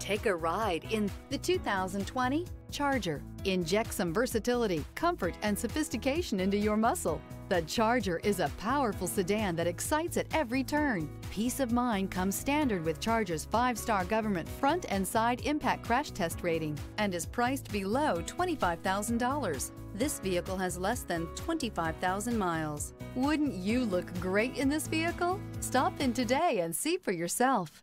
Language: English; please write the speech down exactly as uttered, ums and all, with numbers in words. Take a ride in the two thousand twenty Charger. Inject some versatility, comfort, and sophistication into your muscle. The Charger is a powerful sedan that excites at every turn. Peace of mind comes standard with Charger's five-star government front and side impact crash test rating and is priced below twenty-five thousand dollars. This vehicle has less than twenty-five thousand miles. Wouldn't you look great in this vehicle? Stop in today and see for yourself.